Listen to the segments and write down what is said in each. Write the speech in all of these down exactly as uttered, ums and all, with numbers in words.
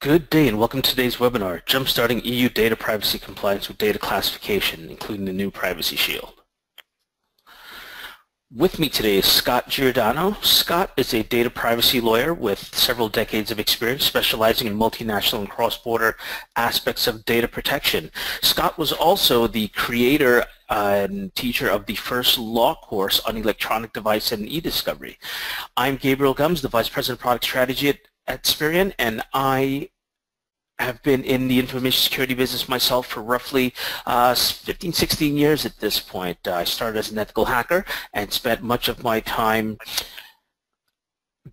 Good day and welcome to today's webinar, Jumpstarting E U Data Privacy Compliance with Data Classification, including the new Privacy Shield. With me today is Scott Giordano. Scott is a data privacy lawyer with several decades of experience specializing in multinational and cross-border aspects of data protection. Scott was also the creator and teacher of the first law course on electronic device and e-discovery. I'm Gabriel Gumbs, the Vice President of Product Strategy at at Spirion, and I have been in the information security business myself for roughly uh, fifteen, sixteen years at this point. Uh, I started as an ethical hacker and spent much of my time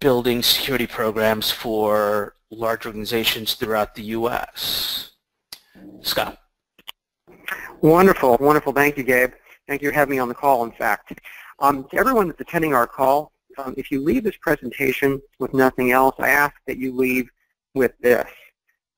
building security programs for large organizations throughout the U S. Scott. Wonderful, wonderful. Thank you, Gabe. Thank you for having me on the call, in fact. Um, to everyone that's attending our call, Um, if you leave this presentation with nothing else, I ask that you leave with this.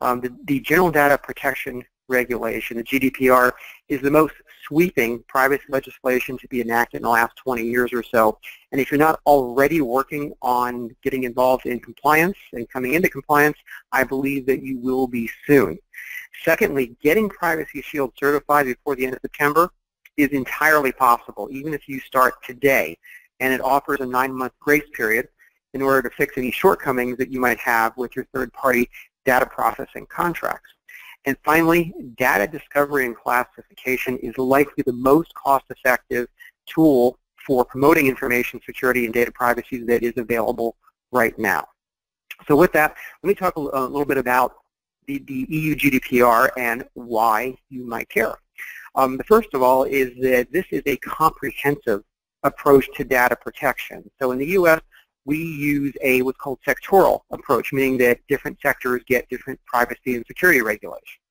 Um, the, the General Data Protection Regulation, the G D P R, is the most sweeping privacy legislation to be enacted in the last twenty years or so. And if you're not already working on getting involved in compliance and coming into compliance, I believe that you will be soon. Secondly, getting Privacy Shield certified before the end of September is entirely possible, even if you start today. And it offers a nine-month grace period in order to fix any shortcomings that you might have with your third-party data processing contracts. And finally, data discovery and classification is likely the most cost-effective tool for promoting information security and data privacy that is available right now. So with that, let me talk a little bit about the, the E U G D P R and why you might care. Um, the first of all is that this is a comprehensive approach to data protection. So in the U S, we use a what's called sectoral approach, meaning that different sectors get different privacy and security regulations.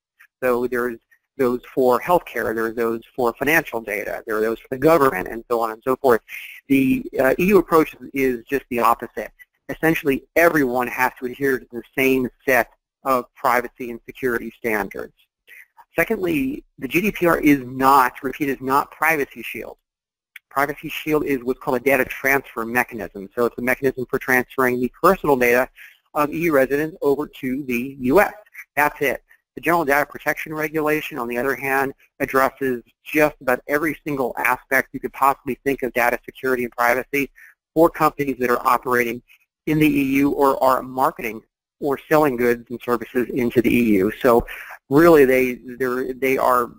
So there's those for healthcare, there are those for financial data, there are those for the government, and so on and so forth. The uh, E U approach is just the opposite. Essentially, everyone has to adhere to the same set of privacy and security standards. Secondly, the G D P R is not, repeat, is not Privacy Shield. Privacy Shield is what's called a data transfer mechanism. So it's a mechanism for transferring the personal data of E U residents over to the U S. That's it. The General Data Protection Regulation, on the other hand, addresses just about every single aspect you could possibly think of data security and privacy for companies that are operating in the E U or are marketing or selling goods and services into the E U. So really, they, they are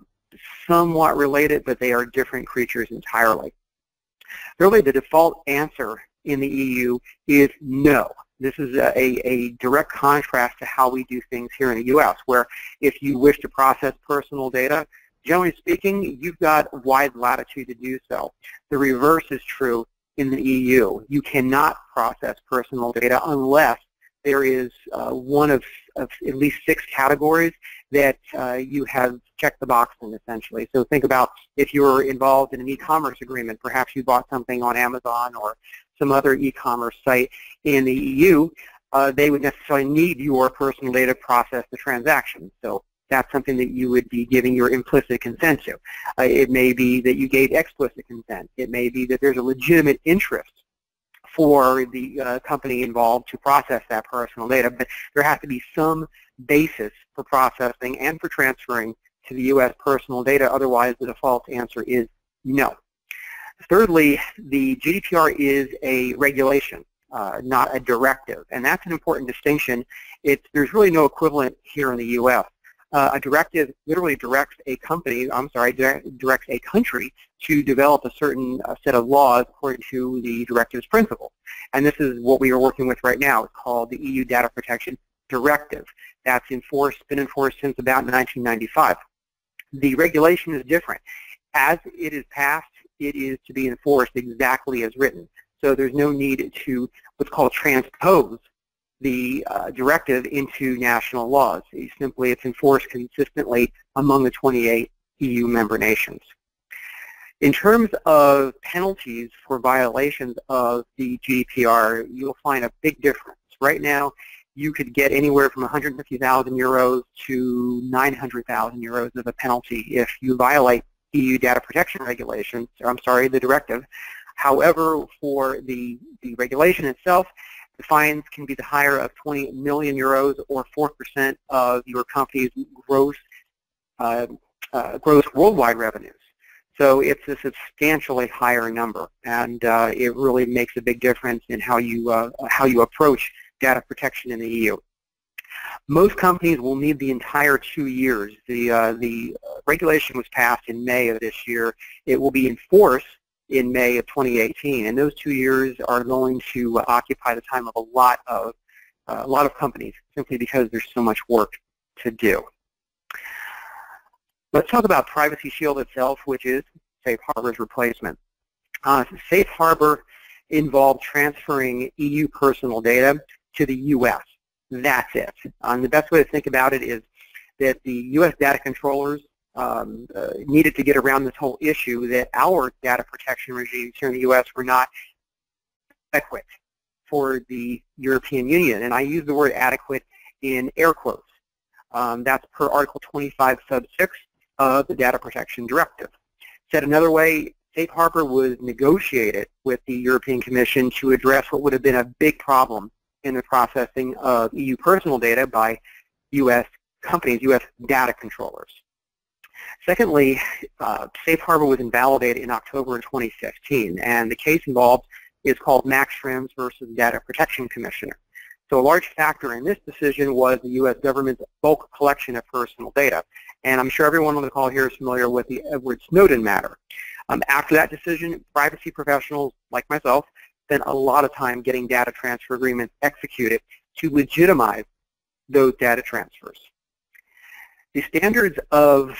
somewhat related, but they are different creatures entirely. Really, the default answer in the E U is no. This is a, a direct contrast to how we do things here in the U S, where if you wish to process personal data, generally speaking, you've got wide latitude to do so. The reverse is true in the E U. You cannot process personal data unless there is uh, one of, of at least six categories that uh, you have checked the box in, essentially. So think about if you were involved in an e-commerce agreement, perhaps you bought something on Amazon or some other e-commerce site in the E U, uh, they would necessarily need your personal data to process the transaction. So that's something that you would be giving your implicit consent to. Uh, it may be that you gave explicit consent. It may be that there's a legitimate interest for the uh, company involved to process that personal data, but there has to be some basis for processing and for transferring to the U S personal data. Otherwise, the default answer is no. Thirdly, the G D P R is a regulation, uh, not a directive, and that's an important distinction. It's, there's really no equivalent here in the U S. Uh, a directive literally directs a company, I'm sorry, directs a country to develop a certain uh, set of laws according to the directive's principle. And this is what we are working with right now. It's called the E U Data Protection Directive. That's enforced, been enforced since about nineteen ninety-five. The regulation is different. As it is passed, it is to be enforced exactly as written. So there's no need to what's called transpose the uh, directive into national laws. It's simply, it's enforced consistently among the twenty-eight E U member nations. In terms of penalties for violations of the G D P R, you'll find a big difference. Right now, you could get anywhere from one hundred fifty thousand euros to nine hundred thousand euros of a penalty if you violate E U data protection regulations, or I'm sorry, the directive. However, for the, the regulation itself, The fines can be the higher of twenty million euros or four percent of your company's gross uh, uh, gross worldwide revenues. So it's a substantially higher number, and uh, it really makes a big difference in how you uh, how you approach data protection in the E U. Most companies will need the entire two years. The uh, the regulation was passed in May of this year. It will be in force in May of twenty eighteen, and those two years are going to uh, occupy the time of a lot of uh, a lot of companies, simply because there's so much work to do. Let's talk about Privacy Shield itself, which is Safe Harbor's replacement. Uh, Safe Harbor involved transferring E U personal data to the U S That's it. Um, the best way to think about it is that the U S data controllers um, uh, needed to get around this whole issue that our data protection regimes here in the U S were not adequate for the European Union. And I use the word adequate in air quotes. Um, that's per Article twenty-five sub six of the Data Protection Directive. Said another way, Safe Harbor was negotiated with the European Commission to address what would have been a big problem in the processing of E U personal data by U S companies, U S data controllers. Secondly, uh, Safe Harbor was invalidated in October of twenty fifteen, and the case involved is called Max Schrems versus Data Protection Commissioner. So a large factor in this decision was the U S government's bulk collection of personal data. And I'm sure everyone on the call here is familiar with the Edward Snowden matter. Um, after that decision, privacy professionals like myself spent a lot of time getting data transfer agreements executed to legitimize those data transfers. The standards of,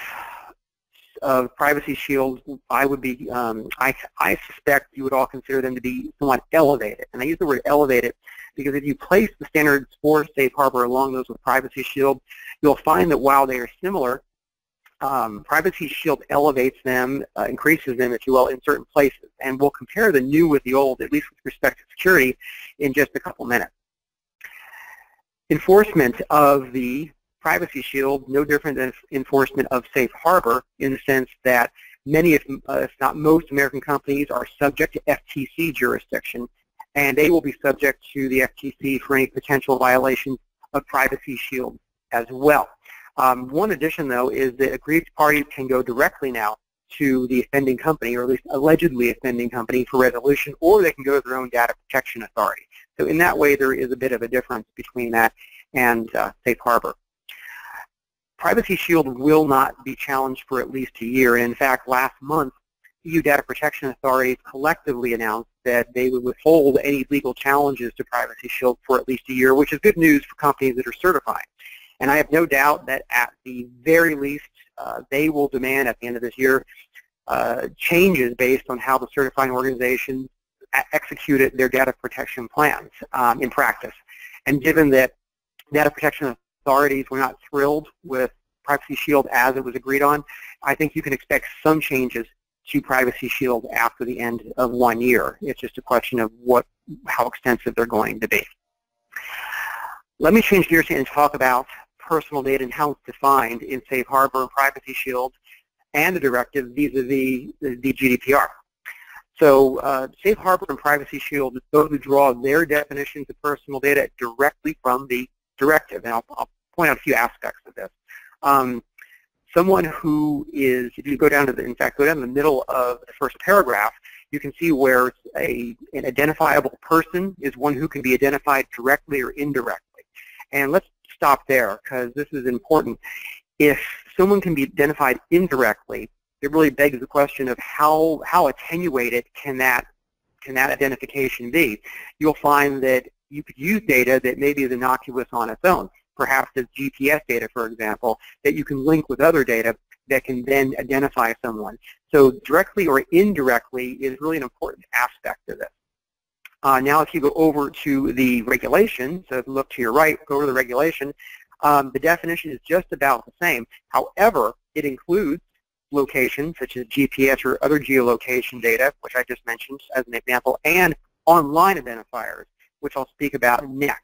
of Privacy Shield, I would be, um, I, I suspect you would all consider them to be somewhat elevated. And I use the word elevated because if you place the standards for Safe Harbor along those with Privacy Shield, you'll find that while they are similar, um, Privacy Shield elevates them, uh, increases them, if you will, in certain places. And we'll compare the new with the old, at least with respect to security, in just a couple minutes. Enforcement of the Privacy Shield, no different than enforcement of Safe Harbor, in the sense that many, if, uh, if not most, American companies are subject to F T C jurisdiction, and they will be subject to the F T C for any potential violations of Privacy Shield as well. Um, one addition, though, is that aggrieved parties can go directly now to the offending company, or at least allegedly offending company, for resolution, or they can go to their own data protection authority. So in that way, there is a bit of a difference between that and uh, Safe Harbor. Privacy Shield will not be challenged for at least a year. And in fact, last month, E U data protection authorities collectively announced that they would withhold any legal challenges to Privacy Shield for at least a year, which is good news for companies that are certified. And I have no doubt that at the very least, uh, they will demand at the end of this year uh, changes based on how the certifying organizations executed their data protection plans um, in practice. And given that data protection authorities were not thrilled with Privacy Shield as it was agreed on, I think you can expect some changes to Privacy Shield after the end of one year. It's just a question of what, how extensive they're going to be. Let me change gears and talk about personal data and how it's defined in Safe Harbor, Privacy Shield, and the directive vis-a-vis the G D P R. So uh, Safe Harbor and Privacy Shield both draw their definitions of personal data directly from the directive, and I'll, I'll point out a few aspects of this. Um, Someone who is, if you go down to the, in fact, go down the middle of the first paragraph, you can see where a, an identifiable person is one who can be identified directly or indirectly. And let's stop there, because this is important. If someone can be identified indirectly, it really begs the question of how, how attenuated can that, can that identification be? You'll find that you could use data that maybe is innocuous on its own, perhaps as G P S data, for example, that you can link with other data that can then identify someone. So directly or indirectly is really an important aspect of this. Uh, now if you go over to the regulation, so if you look to your right, go to the regulation, um, the definition is just about the same. However, it includes location, such as G P S or other geolocation data, which I just mentioned as an example, and online identifiers, which I'll speak about next.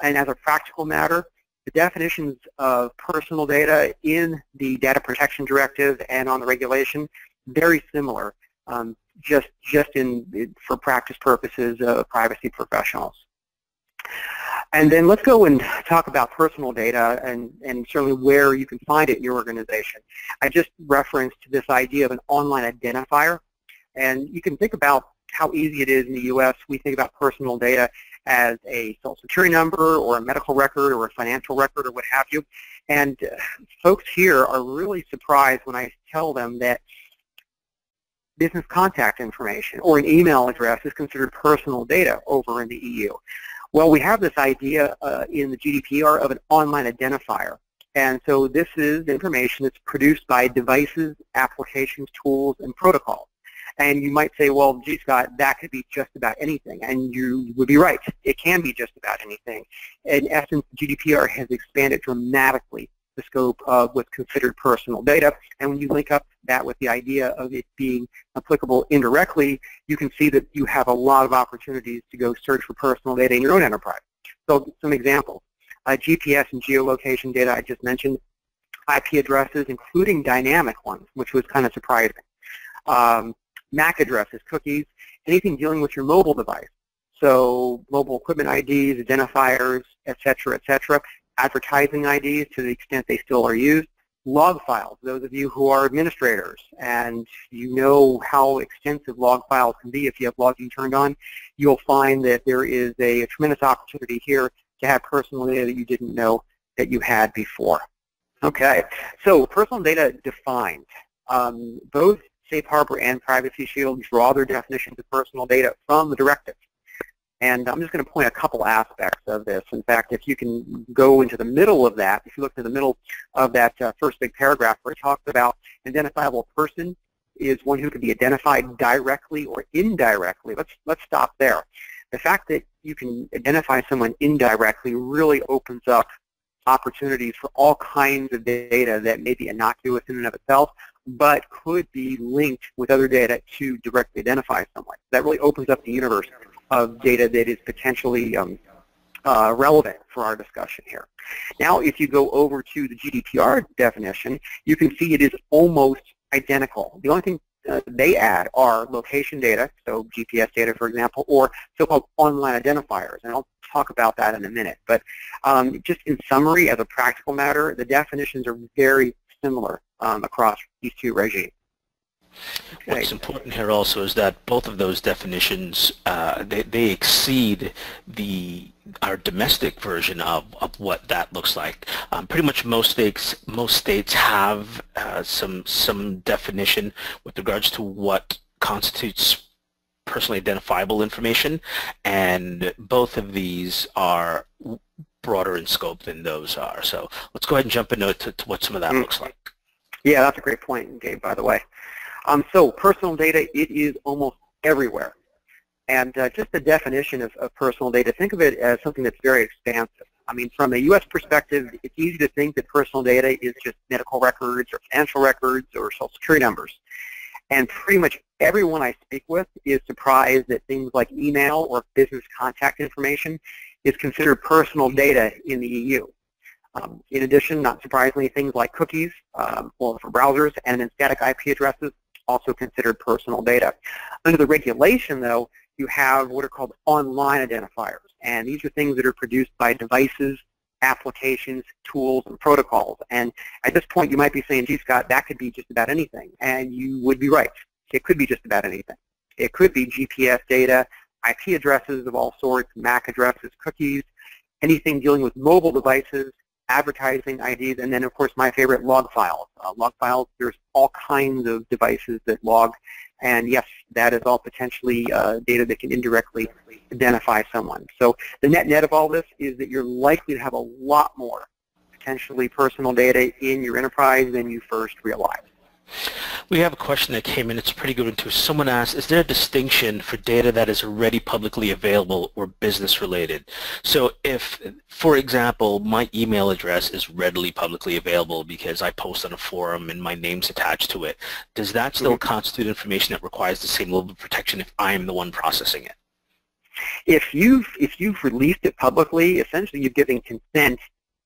And as a practical matter, the definitions of personal data in the Data Protection Directive and on the regulation, very similar, um, just, just in, for practice purposes of privacy professionals. And then let's go and talk about personal data and, and certainly where you can find it in your organization. I just referenced this idea of an online identifier. And you can think about how easy it is in the U S. We think about personal data as a social security number or a medical record or a financial record or what have you. And uh, folks here are really surprised when I tell them that business contact information or an email address is considered personal data over in the E U. Well, we have this idea uh, in the G D P R of an online identifier. And so this is information that's produced by devices, applications, tools, and protocols. And you might say, well, gee, Scott, that could be just about anything. And you would be right. It can be just about anything. In essence, G D P R has expanded dramatically the scope of what's considered personal data. And when you link up that with the idea of it being applicable indirectly, you can see that you have a lot of opportunities to go search for personal data in your own enterprise. So some examples, uh, G P S and geolocation data I just mentioned, I P addresses, including dynamic ones, which was kind of surprising. Um, M A C addresses, cookies, anything dealing with your mobile device. So mobile equipment I Ds, identifiers, et cetera, et cetera. Advertising I Ds to the extent they still are used, log files, those of you who are administrators and you know how extensive log files can be if you have logging turned on, you'll find that there is a, a tremendous opportunity here to have personal data that you didn't know that you had before. Okay, so personal data defined. Um, both Safe Harbor and Privacy Shield draw their definitions of personal data from the directive. And I'm just going to point a couple aspects of this. In fact, if you can go into the middle of that, if you look to the middle of that uh, first big paragraph where it talks about identifiable person is one who can be identified directly or indirectly. Let's, let's stop there. The fact that you can identify someone indirectly really opens up opportunities for all kinds of data that may be innocuous in and of itself, but could be linked with other data to directly identify someone. That really opens up the universe of data that is potentially um, uh, relevant for our discussion here. Now, if you go over to the G D P R definition, you can see it is almost identical. The only thing uh, they add are location data, so G P S data, for example, or so-called online identifiers, and I'll talk about that in a minute. But um, just in summary, as a practical matter, the definitions are very similar um, across these two regimes. Okay. What's important here also is that both of those definitions, uh, they, they exceed the our domestic version of, of what that looks like. Um, pretty much most states, most states have uh, some some definition with regards to what constitutes personally identifiable information, and both of these are broader in scope than those are. So let's go ahead and jump into to, to what some of that mm. looks like. Yeah, that's a great point, Gabe, by the way. Um, so personal data, it is almost everywhere. And uh, just the definition of, of personal data, think of it as something that's very expansive. I mean, from a U S perspective, it's easy to think that personal data is just medical records or financial records or social security numbers. And pretty much everyone I speak with is surprised that things like email or business contact information is considered personal data in the E U. Um, in addition, not surprisingly, things like cookies um, or for browsers and then static I P addresses also considered personal data. Under the regulation, though, you have what are called online identifiers, and these are things that are produced by devices, applications, tools, and protocols. And at this point, you might be saying, gee, Scott, that could be just about anything, and you would be right. It could be just about anything. It could be G P S data, I P addresses of all sorts, M A C addresses, cookies, anything dealing with mobile devices, advertising I Ds, and then, of course, my favorite, log files. Uh, log files, there's all kinds of devices that log, and yes, that is all potentially uh, data that can indirectly identify someone. So the net-net of all this is that you're likely to have a lot more potentially personal data in your enterprise than you first realize. We have a question that came in. It's a pretty good one, too. Someone asked, is there a distinction for data that is already publicly available or business-related? So if, for example, my email address is readily publicly available because I post on a forum and my name's attached to it, does that still mm-hmm. constitute information that requires the same level of protection if I'm the one processing it? If you've, if you've released it publicly, essentially you're giving consent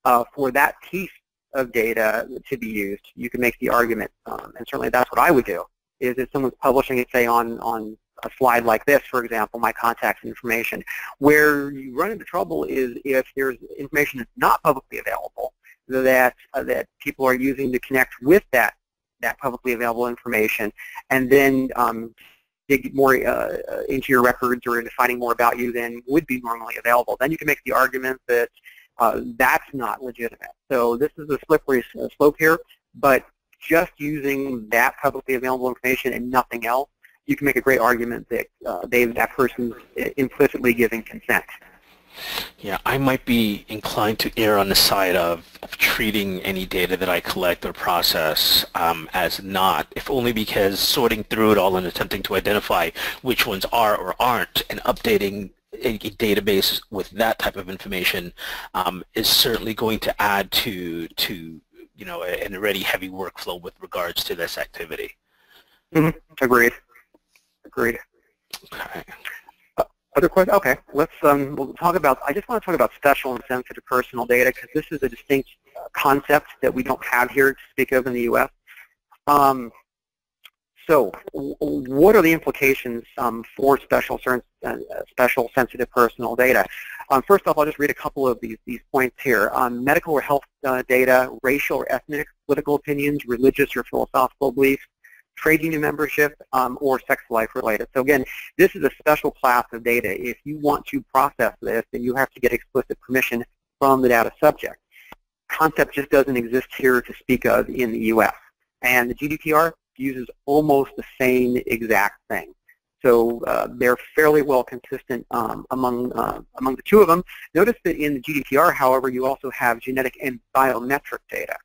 uh, for that piece of data to be used. You can make the argument, um, and certainly that's what I would do, is if someone's publishing it, say, on, on a slide like this, for example, my contacts information. Where you run into trouble is if there's information that's not publicly available that uh, that people are using to connect with that that publicly available information, and then um, dig more uh, into your records or into finding more about you than would be normally available. Then you can make the argument that uh, that's not legitimate. So this is a slippery slope here, but just using that publicly available information and nothing else, you can make a great argument that uh, they, that person's implicitly giving consent. Yeah, I might be inclined to err on the side of, of treating any data that I collect or process um, as not, if only because sorting through it all and attempting to identify which ones are or aren't and updating a database with that type of information um, is certainly going to add to, to you know, an already heavy workflow with regards to this activity. Mm-hmm. Agreed. Agreed. Okay. Uh, other questions? Okay. Let's um, we'll talk about. I just want to talk about special and sensitive personal data because this is a distinct concept that we don't have here to speak of in the U S. Um, so, what are the implications um, for special uh, special sensitive personal data? Um, first off, I'll just read a couple of these these points here. Um, medical or health uh, data, racial or ethnic, political opinions, religious or philosophical beliefs, trade union membership, um, or sex life related. So again, this is a special class of data. If you want to process this, then you have to get explicit permission from the data subject. Concept just doesn't exist here to speak of in the U S. And the G D P R uses almost the same exact thing. So uh, they're fairly well consistent um, among, uh, among the two of them. Notice that in the G D P R, however, you also have genetic and biometric data,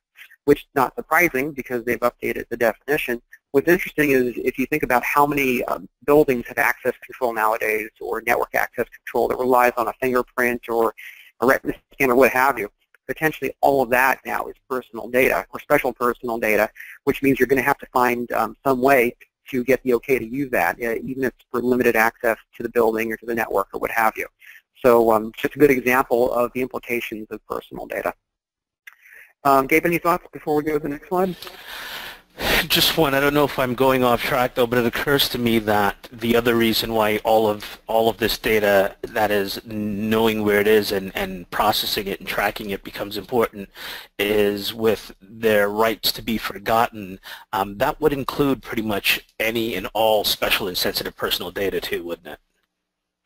which is not surprising because they've updated the definition. What's interesting is if you think about how many um, buildings have access control nowadays or network access control that relies on a fingerprint or a retina scan or what have you, potentially all of that now is personal data or special personal data, which means you're going to have to find um, some way to get the okay to use that, uh, even if it's for limited access to the building or to the network or what have you. So um, just a good example of the implications of personal data. Um, Gabe, any thoughts before we go to the next slide? Just one. I don't know if I'm going off track though, but it occurs to me that the other reason why all of all of this data, that is knowing where it is and, and processing it and tracking it, becomes important is with their rights to be forgotten. Um, that would include pretty much any and all special and sensitive personal data too, wouldn't it?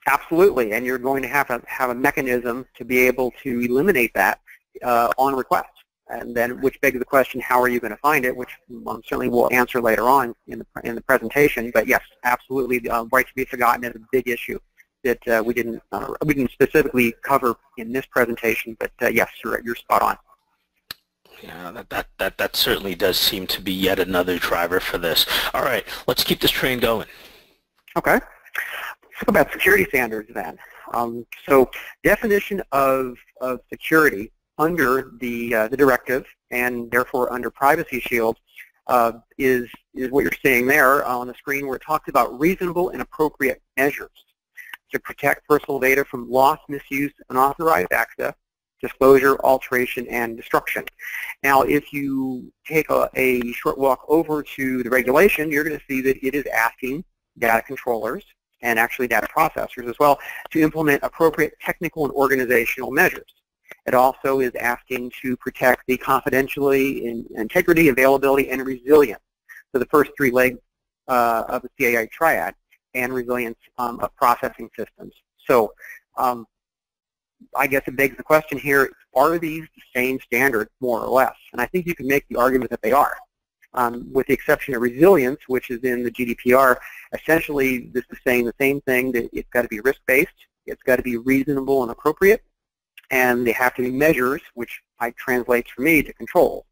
Absolutely, and you're going to have to have a mechanism to be able to eliminate that uh, on request. And then, which begs the question, how are you going to find it? Which um, certainly we'll answer later on in the in the presentation. But yes, absolutely, the uh, right to be forgotten is a big issue that uh, we didn't uh, we didn't specifically cover in this presentation. But uh, yes, you're you're spot on. Yeah, that, that that that certainly does seem to be yet another driver for this. All right, let's keep this train going. Okay. Let's talk about security standards then. Um, so, definition of of security under the uh, the directive and therefore under Privacy Shield uh, is is what you're seeing there on the screen, where it talks about reasonable and appropriate measures to protect personal data from loss, misuse, unauthorized access, disclosure, alteration, and destruction. Now, if you take a, a short walk over to the regulation, you're going to see that it is asking data controllers and actually data processors as well to implement appropriate technical and organizational measures. It also is asking to protect the confidentiality, integrity, availability, and resilience. So the first three legs uh, of the C I A triad and resilience um, of processing systems. So um, I guess it begs the question here, are these the same standards more or less? And I think you can make the argument that they are. Um, with the exception of resilience, which is in the G D P R, essentially this is saying the same thing, that it's got to be risk-based, it's got to be reasonable and appropriate, and they have to be measures, which I translates for me to control,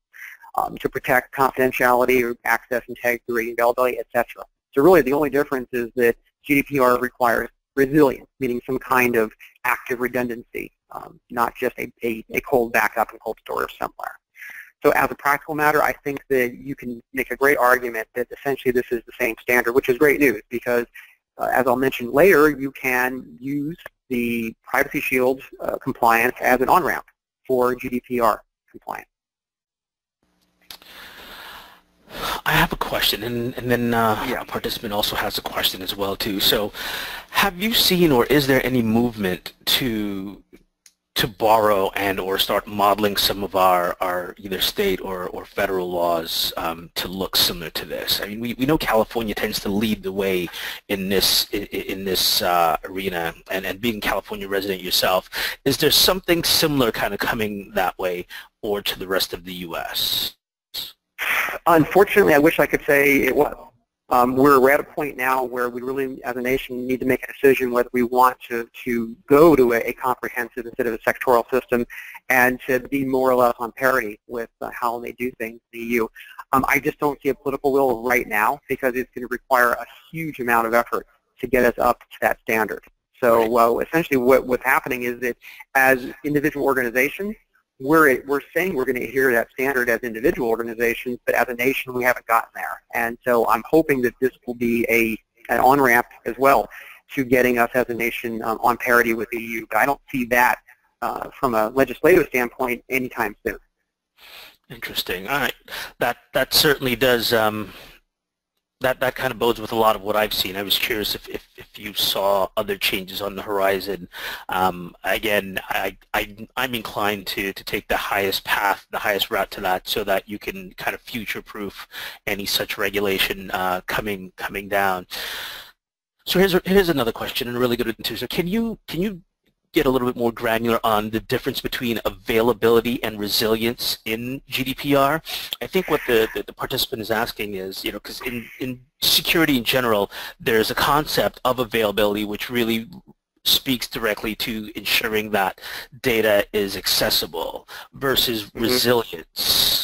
um, to protect confidentiality or access, integrity, availability, et cetera. So really the only difference is that G D P R requires resilience, meaning some kind of active redundancy, um, not just a, a, a cold backup and cold storage somewhere. So as a practical matter, I think that you can make a great argument that essentially this is the same standard, which is great news because, uh, as I'll mention later, you can use the Privacy Shield uh, compliance as an on-ramp for G D P R compliance. I have a question, and, and then uh, yeah. a participant also has a question as well too. So have you seen, or is there any movement to to borrow and or start modeling some of our, our either state or, or federal laws um, to look similar to this? I mean, we, we know California tends to lead the way in this in, in this uh, arena, and, and being a California resident yourself, is there something similar kind of coming that way or to the rest of the U S? Unfortunately, I wish I could say it was. Um, we're at a point now where we really, as a nation, need to make a decision whether we want to, to go to a, a comprehensive instead of a sectoral system and to be more or less on parity with uh, how they do things in the E U. Um, I just don't see a political will right now because it's going to require a huge amount of effort to get us up to that standard. So uh, essentially what, what's happening is that as individual organizations, We're, we're saying we're going to adhere to that standard as individual organizations, but as a nation we haven't gotten there. And so I'm hoping that this will be a, an on-ramp as well to getting us as a nation um, on parity with the E U. But I don't see that uh, from a legislative standpoint anytime soon. Interesting. All right. That, that certainly does... Um... That, that kind of bodes with a lot of what I've seen. I was curious if, if, if you saw other changes on the horizon. Um, again, I, I, I'm inclined to, to take the highest path, the highest route to that, so that you can kind of future-proof any such regulation uh, coming coming down. So here's, here's another question, and really good into. So can you can you get a little bit more granular on the difference between availability and resilience in G D P R? I think what the, the, the participant is asking is, you know, because in, in security in general, there's a concept of availability which really speaks directly to ensuring that data is accessible versus mm-hmm. resilience.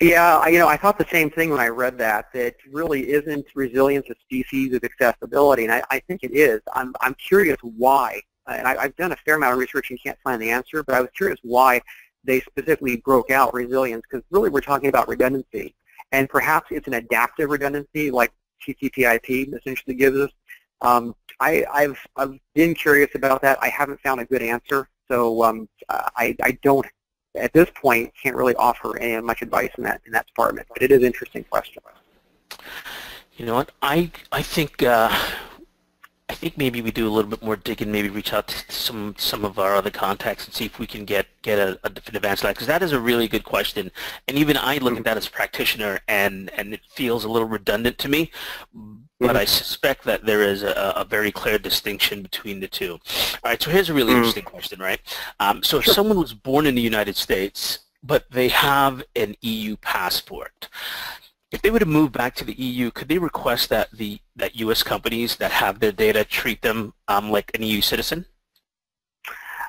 Yeah, you know, I thought the same thing when I read that, that really isn't resilience a species of accessibility, and I, I think it is. I'm, I'm curious why, and I, I've done a fair amount of research and can't find the answer, but I was curious why they specifically broke out resilience, because really we're talking about redundancy, and perhaps it's an adaptive redundancy like T C P I P essentially gives us. Um, I, I've, I've been curious about that. I haven't found a good answer, so um, I, I don't at this point can't really offer any much advice in that in that department, but it is an interesting question. You know what, I I think uh, I think maybe we do a little bit more digging, maybe reach out to some some of our other contacts and see if we can get get a, a definitive answer to that, because that is a really good question, and even I look mm-hmm. at that as a practitioner, and and it feels a little redundant to me, but mm-hmm. I suspect that there is a, a very clear distinction between the two. All right, so here's a really mm-hmm. interesting question, right? Um, so sure. if someone was born in the United States, but they have an E U passport, if they were to move back to the E U, could they request that the that U S companies that have their data treat them um, like an E U citizen?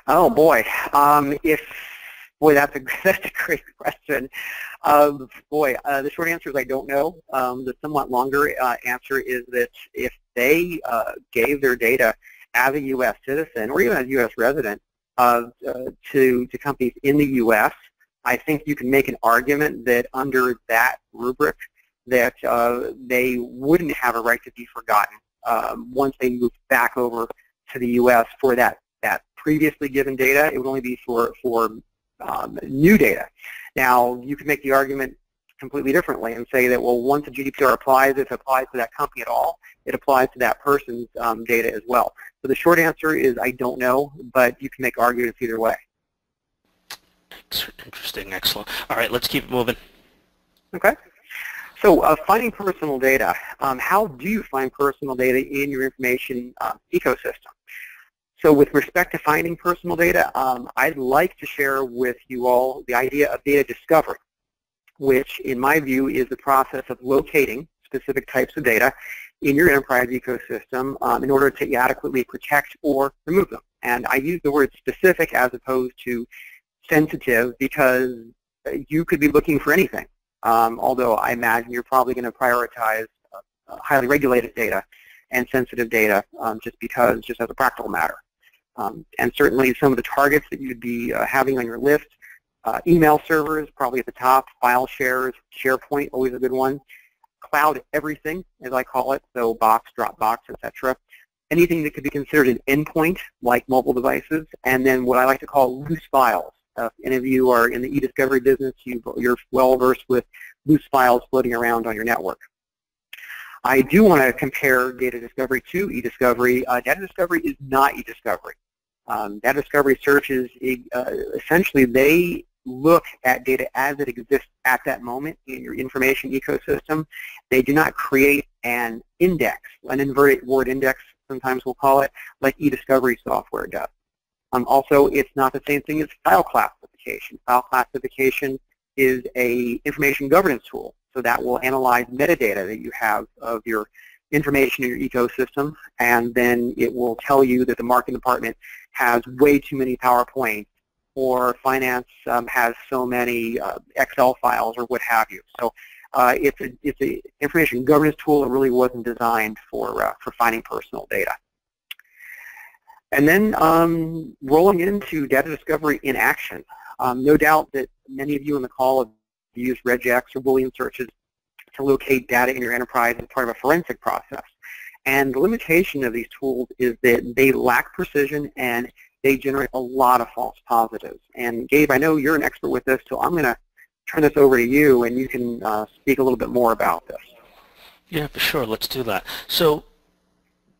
Oh boy, um, if boy, that's a that's a great question. Uh, boy, uh, the short answer is I don't know. Um, the somewhat longer uh, answer is that if they uh, gave their data as a U S citizen or even as a U S resident uh, uh, to to companies in the U S, I think you can make an argument that under that rubric that uh, they wouldn't have a right to be forgotten um, once they move back over to the U S for that, that previously given data. It would only be for, for um, new data. Now, you could make the argument completely differently and say that, well, once the G D P R applies, if it applies to that company at all, it applies to that person's um, data as well. So the short answer is I don't know, but you can make arguments either way. Interesting, excellent. All right, let's keep it moving. Okay. So uh, finding personal data. Um, how do you find personal data in your information uh, ecosystem? So with respect to finding personal data, um, I'd like to share with you all the idea of data discovery, which in my view is the process of locating specific types of data in your enterprise ecosystem um, in order to adequately protect or remove them. And I use the word specific as opposed to sensitive because you could be looking for anything, um, although I imagine you're probably going to prioritize uh, highly regulated data and sensitive data um, just because, just as a practical matter. Um, and certainly some of the targets that you'd be uh, having on your list, uh, email servers probably at the top, file shares, SharePoint, always a good one, cloud everything, as I call it, so Box, Dropbox, et cetera, anything that could be considered an endpoint, like mobile devices, and then what I like to call loose files. Uh, if any of you are in the e-discovery business, you, you're well versed with loose files floating around on your network. I do want to compare data discovery to e-discovery. Uh, data discovery is not e-discovery. Um, data discovery searches, uh, essentially, they look at data as it exists at that moment in your information ecosystem. They do not create an index, an inverted word index, sometimes we'll call it, like e-discovery software does. Um, also, it's not the same thing as file classification. File classification is an information governance tool, so that will analyze metadata that you have of your information in your ecosystem, and then it will tell you that the marketing department has way too many PowerPoints, or finance um, has so many uh, Excel files, or what have you. So uh, it's a it's a information governance tool that really wasn't designed for uh, for finding personal data. And then um, rolling into data discovery in action. Um, no doubt that many of you on the call have used regex or Boolean searches to locate data in your enterprise as part of a forensic process. And the limitation of these tools is that they lack precision and they generate a lot of false positives. And Gabe, I know you're an expert with this, so I'm going to turn this over to you, and you can uh, speak a little bit more about this. Yeah, for sure. Let's do that. So,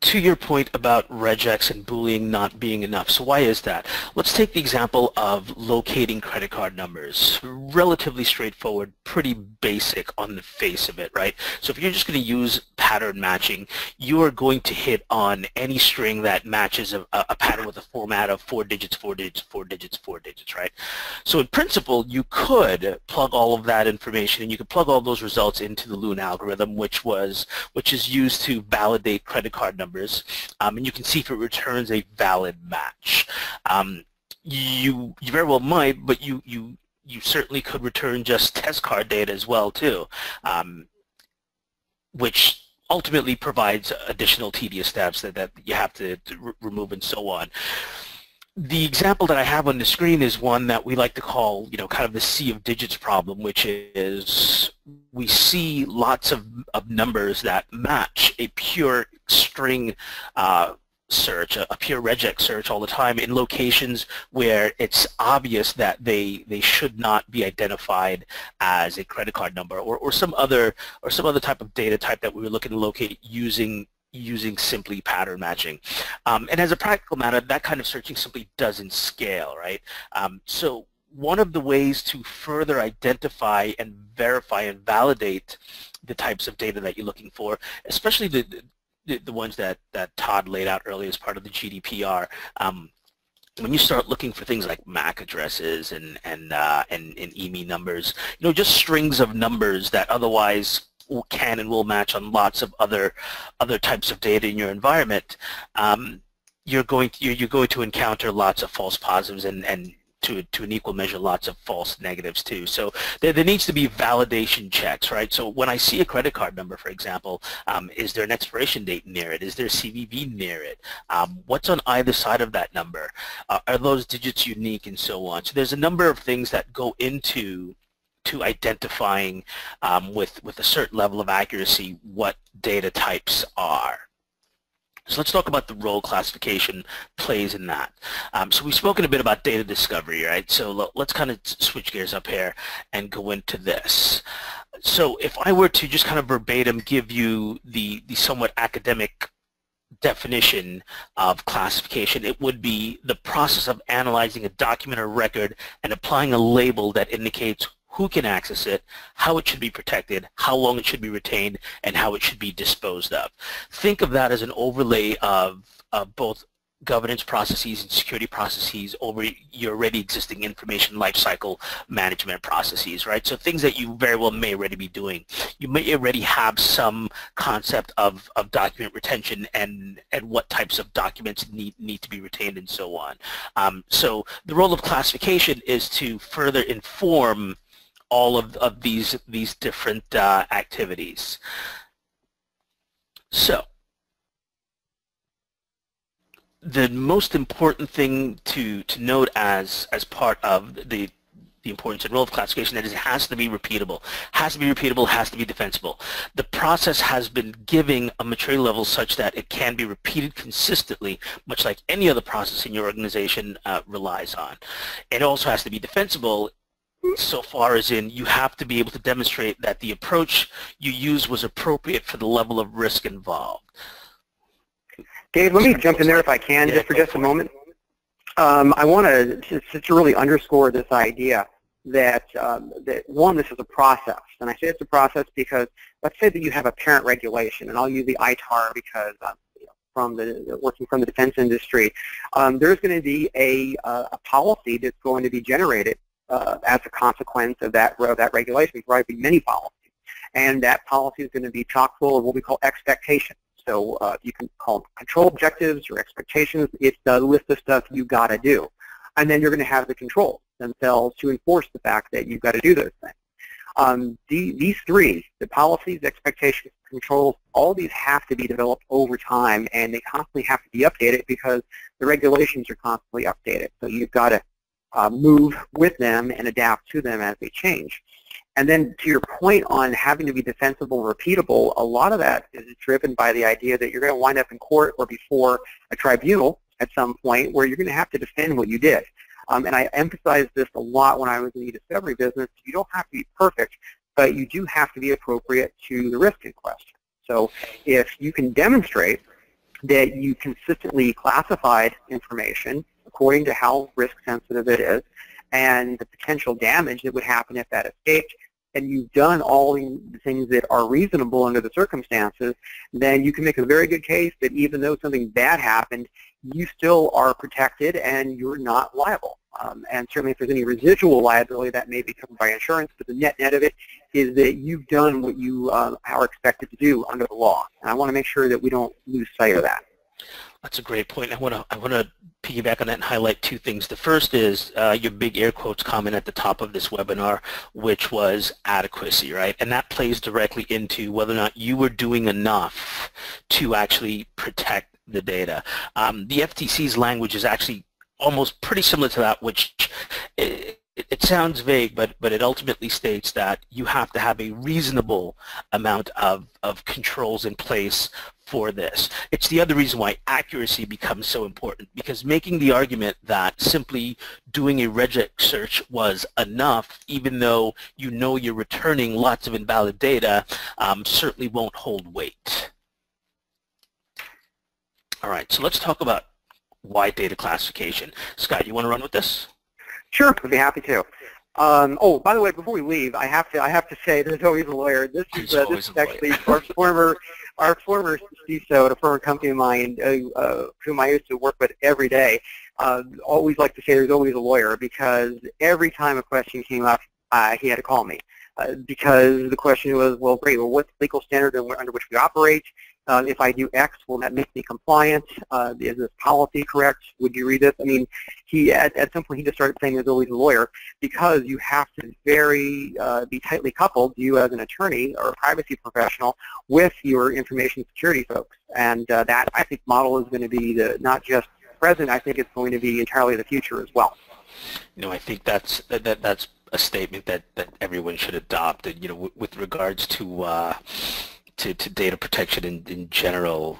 to your point about regex and Boolean not being enough, so why is that? Let's take the example of locating credit card numbers. Relatively straightforward, pretty basic on the face of it, right? So if you're just going to use pattern matching, you are going to hit on any string that matches a, a pattern with a format of four digits, four digits, four digits, four digits, right? So in principle, you could plug all of that information, and you could plug all those results into the Luhn algorithm, which was which is used to validate credit card numbers. Um, and you can see if it returns a valid match. Um, you, you very well might, but you, you, you certainly could return just test card data as well too, um, which ultimately provides additional tedious steps that, that you have to, to re remove and so on. The example that I have on the screen is one that we like to call, you know, kind of the sea of digits problem, which is we see lots of, of numbers that match a pure string uh, search, a, a pure regex search all the time in locations where it's obvious that they they should not be identified as a credit card number or, or some other or some other type of data type that we were looking to locate using using simply pattern matching. Um, and as a practical matter, that kind of searching simply doesn't scale, right? Um, so one of the ways to further identify and verify and validate the types of data that you're looking for, especially the the, the ones that, that Todd laid out earlier as part of the G D P R, um, when you start looking for things like M A C addresses and, and, uh, and, and E M I numbers, you know, just strings of numbers that otherwise can and will match on lots of other other types of data in your environment, um, you're going to, you're going to encounter lots of false positives and, and to, to an equal measure lots of false negatives too. So there, there needs to be validation checks, right? So when I see a credit card number, for example, um, is there an expiration date near it? Is there a C V V near it? Um, what's on either side of that number? Uh, are those digits unique and so on? So there's a number of things that go into to identifying um, with, with a certain level of accuracy what data types are. So let's talk about the role classification plays in that. Um, so we've spoken a bit about data discovery, right? So let's kind of switch gears up here and go into this. So if I were to just kind of verbatim give you the, the somewhat academic definition of classification, it would be the process of analyzing a document or record and applying a label that indicates who can access it, how it should be protected, how long it should be retained, and how it should be disposed of. Think of that as an overlay of, of both governance processes and security processes over your already existing information lifecycle management processes, right? So things that you very well may already be doing. You may already have some concept of, of document retention and, and what types of documents need, need to be retained and so on. Um, so the role of classification is to further inform all of, of these these different uh, activities. So the most important thing to to note as as part of the the importance and role of classification, that is, it has to be repeatable, has to be repeatable, has to be defensible. The process has been giving a maturity level such that it can be repeated consistently, much like any other process in your organization uh, relies on. It also has to be defensible so far as in you have to be able to demonstrate that the approach you used was appropriate for the level of risk involved. Dave, let me jump in there if I can, yeah, just for just a moment. Um, I want to just really underscore this idea that, um, that, one, this is a process. And I say it's a process because let's say that you have a parent regulation, and I'll use the I TAR because uh, from the working from the defense industry, um, there's going to be a, uh, a policy that's going to be generated uh, as a consequence of that, of that regulation. There's probably many policies. And that policy is going to be chock full of what we call expectations. So uh, you can call control objectives or expectations. It's the list of stuff you got to do. And then you're going to have the controls themselves to enforce the fact that you've got to do those things. Um, the, these three, the policies, expectations, controls, all these have to be developed over time, and they constantly have to be updated because the regulations are constantly updated. So you've got to uh, move with them and adapt to them as they change. And then to your point on having to be defensible and repeatable, a lot of that is driven by the idea that you're going to wind up in court or before a tribunal at some point where you're going to have to defend what you did. Um, and I emphasized this a lot when I was in the discovery business. You don't have to be perfect, but you do have to be appropriate to the risk in question. So if you can demonstrate that you consistently classified information according to how risk sensitive it is, and the potential damage that would happen if that escaped, and you've done all the things that are reasonable under the circumstances, then you can make a very good case that even though something bad happened, you still are protected and you're not liable. Um, and certainly if there's any residual liability, that may be covered by insurance, but the net-net of it is that you've done what you uh, are expected to do under the law. And I want to make sure that we don't lose sight of that. That's a great point. I want to I want to piggyback on that and highlight two things. The first is uh, your big air quotes comment at the top of this webinar, which was adequacy, right? And that plays directly into whether or not you were doing enough to actually protect the data. Um, the F T C's language is actually almost pretty similar to that, which it, it sounds vague, but but it ultimately states that you have to have a reasonable amount of of controls in place for this. It's the other reason why accuracy becomes so important, because making the argument that simply doing a regex search was enough, even though you know you're returning lots of invalid data, um, certainly won't hold weight. All right, so let's talk about why data classification. Scott, you want to run with this? Sure, I'd be happy to. Um, oh, by the way, before we leave, I have to I have to say, there's always a lawyer. This is uh, this is actually our former our former C I S O at a former company of mine, uh, uh, whom I used to work with every day. Uh, always like to say there's always a lawyer, because every time a question came up, uh, he had to call me uh, because the question was, well, great, well, what's the legal standard under which we operate? Uh, if I do X, will that make me compliant? Uh, is this policy correct? Would you read this? I mean, he at, at some point he just started saying there's always a lawyer, because you have to very uh, be tightly coupled, you as an attorney or a privacy professional, with your information security folks. And uh, that, I think, model is going to be the, not just present, I think it's going to be entirely the future as well. You know, I think that's, that, that's a statement that, that everyone should adopt, and, you know, w with regards to... Uh, To, to data protection in, in general,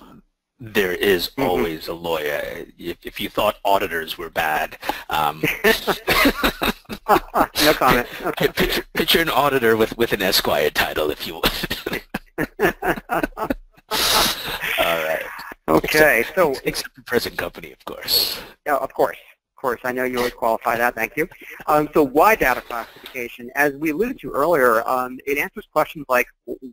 there is always mm-hmm. a lawyer. If, if you thought auditors were bad, um, no comment. Okay. Picture, picture an auditor with with an Esquire title, if you will. All right. Okay. Except, so, except the present company, of course. Yeah, of course. Of course, I know you always qualify that. Thank you. Um, so why data classification? As we alluded to earlier, um, it answers questions like,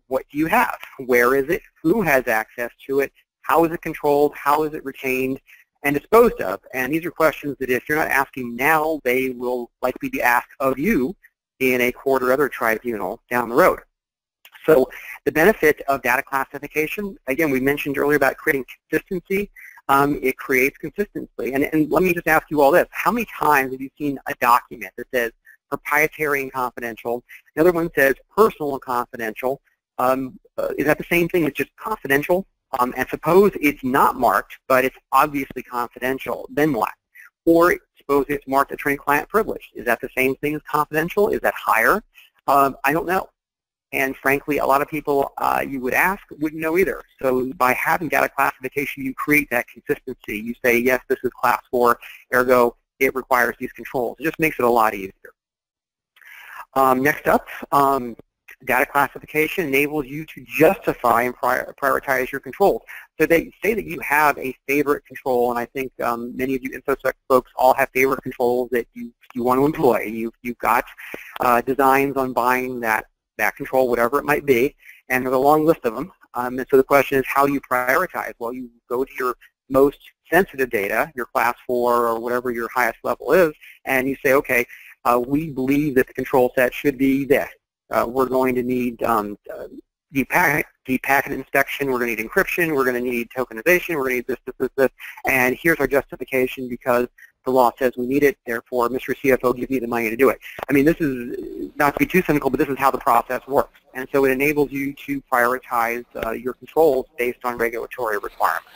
what do you have? Where is it? Who has access to it? How is it controlled? How is it retained and disposed of? And these are questions that if you're not asking now, they will likely be asked of you in a court or other tribunal down the road. So the benefit of data classification, again, we mentioned earlier about creating consistency. Um, it creates consistency. And, and let me just ask you all this. How many times have you seen a document that says proprietary and confidential? Another one says personal and confidential. Um, uh, is that the same thing as just confidential? Um, and suppose it's not marked, but it's obviously confidential. Then what? Or expose it to marked attorney-client privilege. Is that the same thing as confidential? Is that higher? Um, I don't know. And frankly, a lot of people uh, you would ask wouldn't know either. So by having data classification, you create that consistency. You say, yes, this is class four, ergo, it requires these controls. It just makes it a lot easier. Um, next up, um, data classification enables you to justify and prior prioritize your controls. So they say that you have a favorite control, and I think um, many of you InfoSec folks all have favorite controls that you, you want to employ. You've, you've got uh, designs on buying that that control, whatever it might be, and there's a long list of them. Um, and so the question is, how do you prioritize? Well, you go to your most sensitive data, your class four or whatever your highest level is, and you say, okay, uh, we believe that the control set should be this. Uh, we're going to need um, deep, packet, deep packet inspection, we're going to need encryption, we're going to need tokenization, we're going to need this, this, this, this, and here's our justification because the law says we need it, therefore Mister C F O gives me the money to do it. I mean, this is, not to be too cynical, but this is how the process works. And so it enables you to prioritize uh, your controls based on regulatory requirements.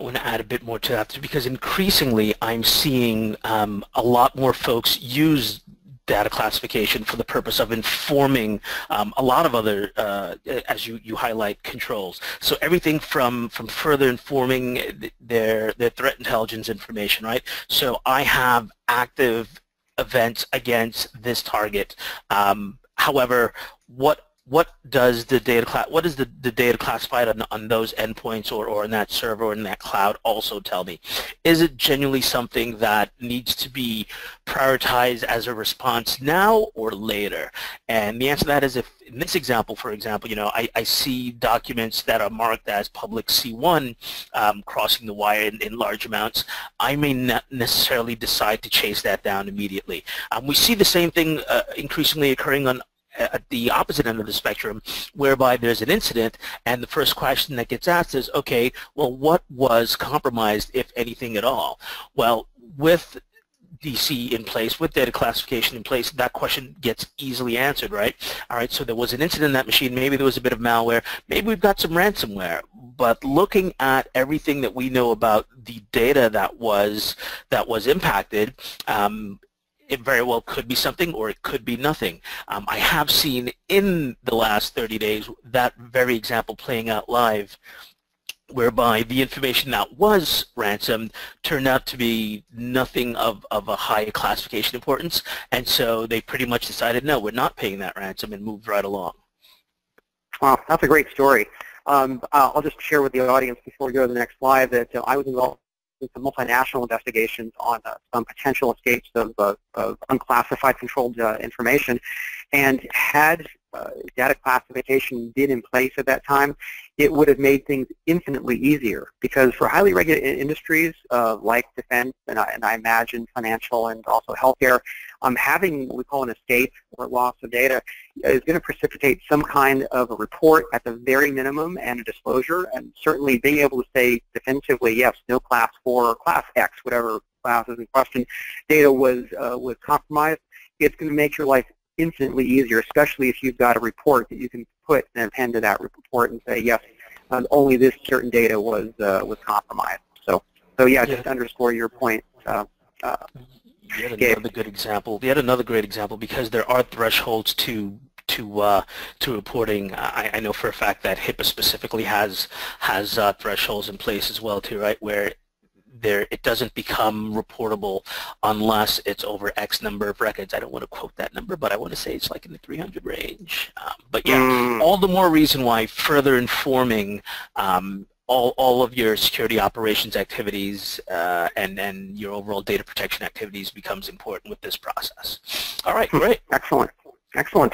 I want to add a bit more to that because increasingly I'm seeing um, a lot more folks use data classification for the purpose of informing um, a lot of other, uh, as you, you highlight, controls. So everything from, from further informing th their, their threat intelligence information, right? So I have active events against this target. Um, however, what what does the data cla what is the, the data classified on, on those endpoints or, or in that server or in that cloud also tell me? Is it genuinely something that needs to be prioritized as a response now or later? And the answer to that is, if in this example, for example, you know, I, I see documents that are marked as public C one um, crossing the wire in, in large amounts, I may not necessarily decide to chase that down immediately. Um, we see the same thing uh, increasingly occurring on at the opposite end of the spectrum, whereby there's an incident and the first question that gets asked is, okay, well, what was compromised, if anything at all? Well, with D C in place, with data classification in place, that question gets easily answered, right? All right, so there was an incident in that machine, maybe there was a bit of malware, maybe we've got some ransomware, but looking at everything that we know about the data that was, that was impacted, um, it very well could be something or it could be nothing. Um, I have seen in the last thirty days that very example playing out live, whereby the information that was ransomed turned out to be nothing of, of a high classification importance, and so they pretty much decided, no, we're not paying that ransom, and moved right along. Wow, that's a great story. Um, I'll just share with the audience before we go to the next slide that uh, I was involved some multinational investigations on uh, some potential escapes of, uh, of unclassified controlled uh, information. And had uh, data classification been in place at that time, it would have made things infinitely easier. Because for highly regulated industries uh, like defense and, uh, and I imagine financial and also healthcare, um, having what we call an escape or loss of data is going to precipitate some kind of a report at the very minimum and a disclosure. And certainly being able to say definitively, yes, no class four or class X, whatever class is in question, data was, uh, was compromised, it's going to make your life infinitely easier, especially if you've got a report that you can put and append to that report and say, yes, um, only this certain data was uh, was compromised. So, so yeah, just yeah. underscore your point. Uh, uh, Yet another good example. Yet another great example, because there are thresholds to to uh, to reporting. I, I know for a fact that HIPAA specifically has has uh, thresholds in place as well too, right? Where there, it doesn't become reportable unless it's over X number of records. I don't want to quote that number, but I want to say it's like in the three hundred range. Um, but yeah, mm. all the more reason why further informing um, all, all of your security operations activities uh, and, and your overall data protection activities becomes important with this process. All right, great. Excellent. Excellent.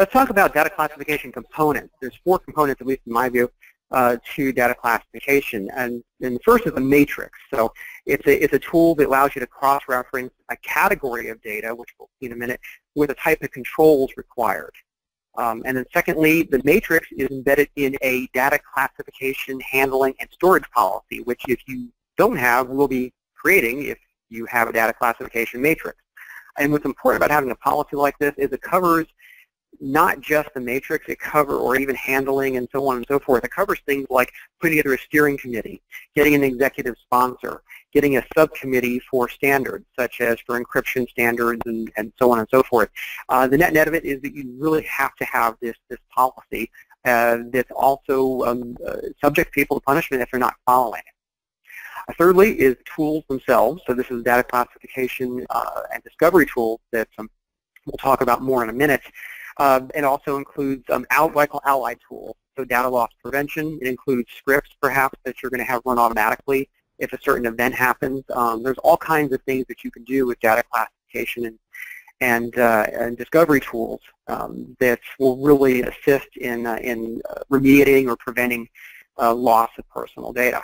Let's talk about data classification components. There's four components, at least in my view, Uh, to data classification, and, and the first is a matrix. So it's a, it's a tool that allows you to cross-reference a category of data, which we'll see in a minute, with a type of controls required. Um, and then secondly, the matrix is embedded in a data classification, handling, and storage policy, which if you don't have, we'll be creating if you have a data classification matrix. And what's important about having a policy like this is it covers not just the matrix it cover or even handling and so on and so forth. It covers things like putting together a steering committee, getting an executive sponsor, getting a subcommittee for standards, such as for encryption standards and, and so on and so forth. Uh, the net net of it is that you really have to have this, this policy uh, that's also um, uh, subject people to punishment if they're not following it. Thirdly is tools themselves. So this is data classification uh, and discovery tools that um, we'll talk about more in a minute. Uh, it also includes um, what I call allied tools, so data loss prevention. It includes scripts, perhaps, that you're going to have run automatically if a certain event happens. Um, there's all kinds of things that you can do with data classification and, and, uh, and discovery tools um, that will really assist in, uh, in remediating or preventing uh, loss of personal data.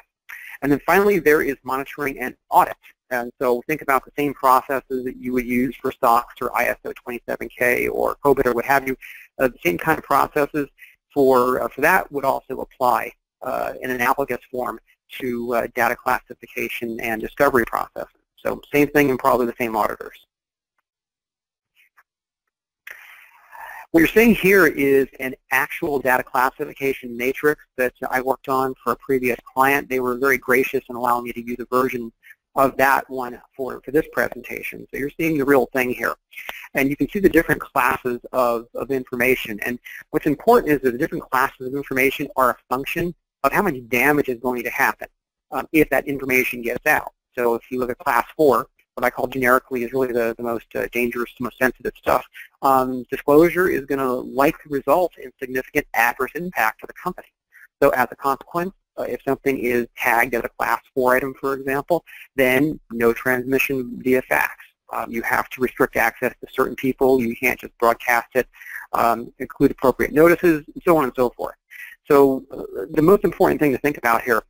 And then finally, there is monitoring and audit. And so think about the same processes that you would use for SOX or I S O twenty-seven K or COBIT or what have you. Uh, the same kind of processes for, uh, for that would also apply uh, in analogous form to uh, data classification and discovery processes. So same thing and probably the same auditors. What you're seeing here is an actual data classification matrix that I worked on for a previous client. They were very gracious in allowing me to use a version of that one for, for this presentation. So you're seeing the real thing here. And you can see the different classes of, of information. And what's important is that the different classes of information are a function of how much damage is going to happen um, if that information gets out. So if you look at class four, what I call generically is really the, the most uh, dangerous, most sensitive stuff. Um, disclosure is going to likely result in significant adverse impact to the company. So as a consequence, uh, if something is tagged as a class four item, for example, then no transmission via fax. Um, you have to restrict access to certain people. You can't just broadcast it, um, include appropriate notices, and so on and so forth. So uh, the most important thing to think about here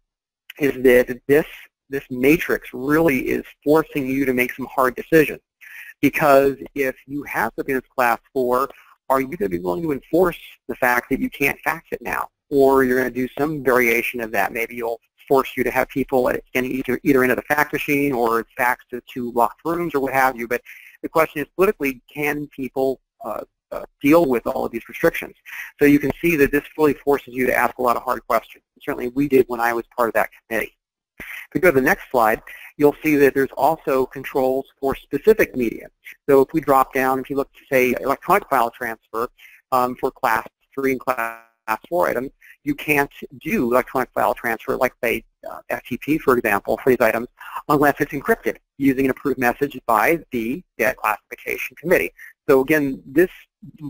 is that this This matrix really is forcing you to make some hard decisions, because if you have something that's class four, are you going to be willing to enforce the fact that you can't fax it now? Or you're going to do some variation of that. Maybe you'll force you to have people at either, either end of the fax machine or fax to, to locked rooms or what have you. But the question is, politically, can people uh, uh, deal with all of these restrictions? So you can see that this really forces you to ask a lot of hard questions. Certainly we did when I was part of that committee. If we go to the next slide, you'll see that there's also controls for specific media. So if we drop down, if you look to, say, electronic file transfer um, for class three and class four items, you can't do electronic file transfer, like, say, uh, F T P, for example, for these items, unless it's encrypted using an approved message by the Data Classification Committee. So again, this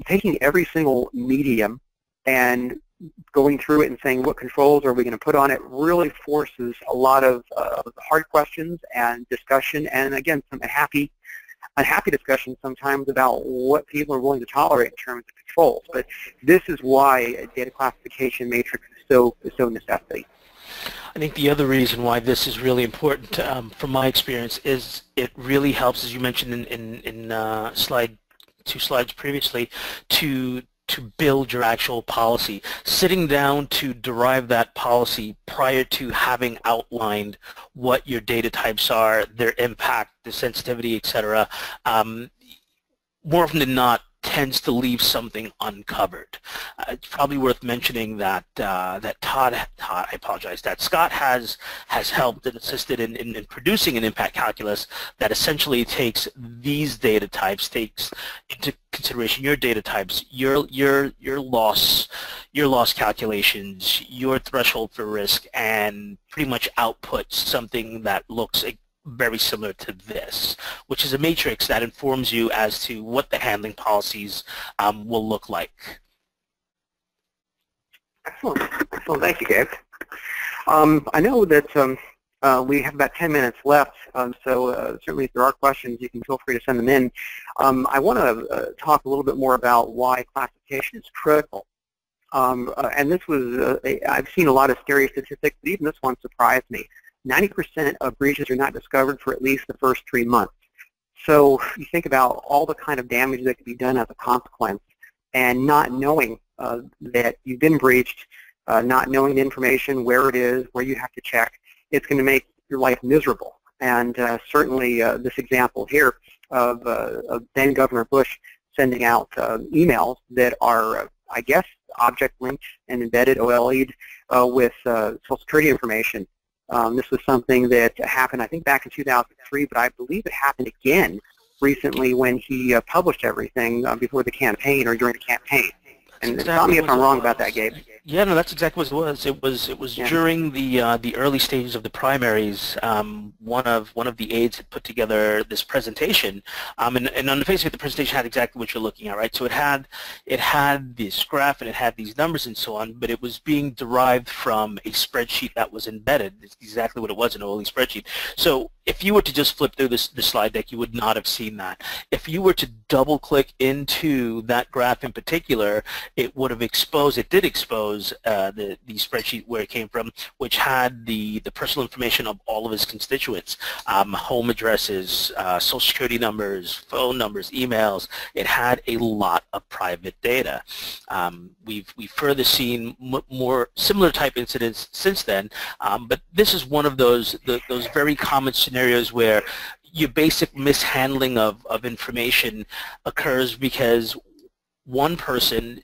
taking every single medium and going through it and saying what controls are we going to put on it really forces a lot of uh, hard questions and discussion, and again some unhappy, unhappy discussion sometimes about what people are willing to tolerate in terms of controls. But this is why a data classification matrix is so is so necessary. I think the other reason why this is really important, um, from my experience, is it really helps, as you mentioned in in, in uh, slide two slides previously, to to build your actual policy. Sitting down to derive that policy prior to having outlined what your data types are, their impact, the sensitivity, et cetera, um, more often than not tends to leave something uncovered. Uh, it's probably worth mentioning that uh, that Todd, Todd, I apologize, that Scott has has helped and assisted in, in, in producing an impact calculus that essentially takes these data types, takes into consideration your data types, your your your loss, your loss calculations, your threshold for risk, and pretty much outputs something that looks very similar to this, which is a matrix that informs you as to what the handling policies um, will look like. Excellent. Excellent. Thank you, Gabe. Um, I know that um, uh, we have about ten minutes left, um, so uh, certainly if there are questions, you can feel free to send them in. Um, I want to uh, talk a little bit more about why classification is critical. Um, uh, and this was, uh, a, I've seen a lot of scary statistics, but even this one surprised me. ninety percent of breaches are not discovered for at least the first three months. So you think about all the kind of damage that can be done as a consequence, and not knowing uh, that you've been breached, uh, not knowing the information, where it is, where you have to check, it's going to make your life miserable. And uh, certainly uh, this example here of, uh, of then Governor Bush sending out uh, emails that are, uh, I guess, object-linked and embedded, O L E'd, uh, with uh, Social Security information. Um, this was something that happened, I think, back in two thousand three, but I believe it happened again recently when he uh, published everything uh, before the campaign or during the campaign. And exactly tell me if I'm wrong about that, Gabe. Yeah, no, that's exactly what it was. It was it was yeah. during the uh, the early stages of the primaries. Um, one of one of the aides had put together this presentation, um, and, and on the face of it, the presentation had exactly what you're looking at, right? So it had it had this graph and it had these numbers and so on, but it was being derived from a spreadsheet that was embedded. It's exactly what it was, an O L E spreadsheet. So if you were to just flip through this the slide deck, you would not have seen that. If you were to double click into that graph in particular, it would have exposed, it did expose uh, the, the spreadsheet where it came from, which had the, the personal information of all of his constituents, um, home addresses, uh, social security numbers, phone numbers, emails. It had a lot of private data. Um, we've, we've further seen m more similar type incidents since then, um, but this is one of those, the, those very common scenarios Scenarios where your basic mishandling of, of information occurs because one person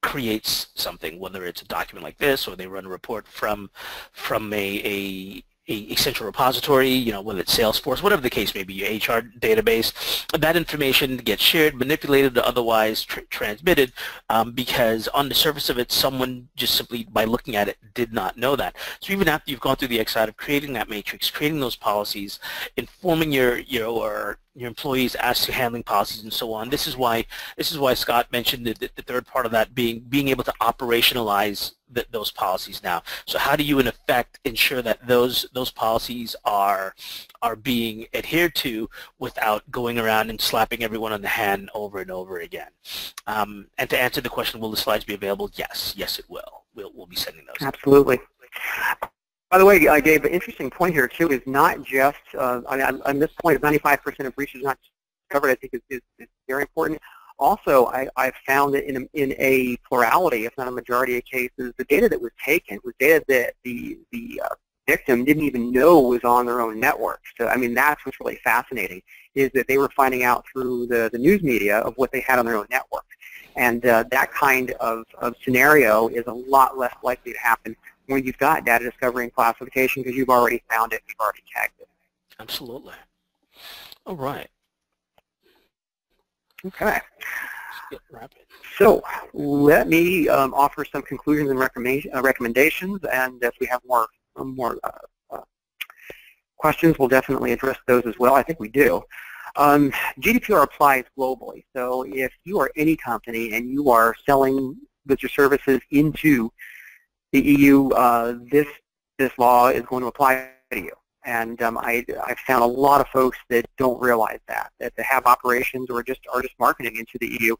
creates something, whether it's a document like this or they run a report from from a, a a central repository, you know, whether it's Salesforce, whatever the case may be, your H R database, that information gets shared, manipulated, or otherwise tr transmitted um, because on the surface of it, someone just simply by looking at it did not know that. So even after you've gone through the exercise of creating that matrix, creating those policies, informing your your your employees as to handling policies and so on, this is why this is why Scott mentioned the, the, the third part of that being being able to operationalize Th those policies now. So how do you in effect ensure that those those policies are are being adhered to without going around and slapping everyone on the hand over and over again? Um, and to answer the question, will the slides be available? Yes, yes it will. We'll, we'll be sending those. Absolutely. Out. By the way, I gave an interesting point here too, is not just, uh, on, on this point of ninety-five percent of breaches not discovered, I think is, is, is very important. Also, I, I found that in a, in a plurality, if not a majority of cases, the data that was taken was data that the, the uh, victim didn't even know was on their own network. So, I mean, that's what's really fascinating, is that they were finding out through the, the news media of what they had on their own network. And uh, that kind of, of scenario is a lot less likely to happen when you've got data discovery and classification because you've already found it, you've already tagged it. Absolutely. All right. Okay. So let me um, offer some conclusions and recommend, uh, recommendations, and if we have more um, more uh, uh, questions, we'll definitely address those as well. I think we do. Um, G D P R applies globally, so if you are any company and you are selling goods or services into the E U, uh, this this law is going to apply to you. And um, I, I've found a lot of folks that don't realize that, that they have operations or just are just marketing into the E U,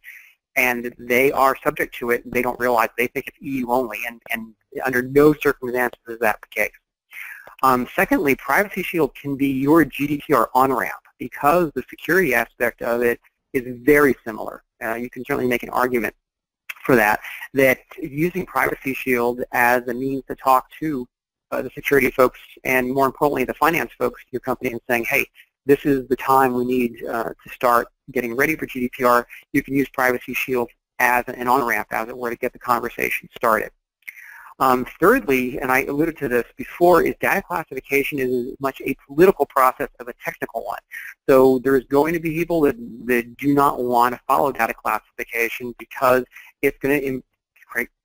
and they are subject to it, and they don't realize. They think it's E U only, and, and under no circumstances is that the case. Um, secondly, Privacy Shield can be your G D P R on-ramp because the security aspect of it is very similar. Uh, you can certainly make an argument for that, that using Privacy Shield as a means to talk to the security folks and, more importantly, the finance folks to your company and saying, hey, this is the time we need uh, to start getting ready for G D P R. You can use Privacy Shield as an on-ramp, as it were, to get the conversation started. Um, thirdly, and I alluded to this before, is data classification is as much a political process as a technical one. So there's going to be people that, that do not want to follow data classification because it's going to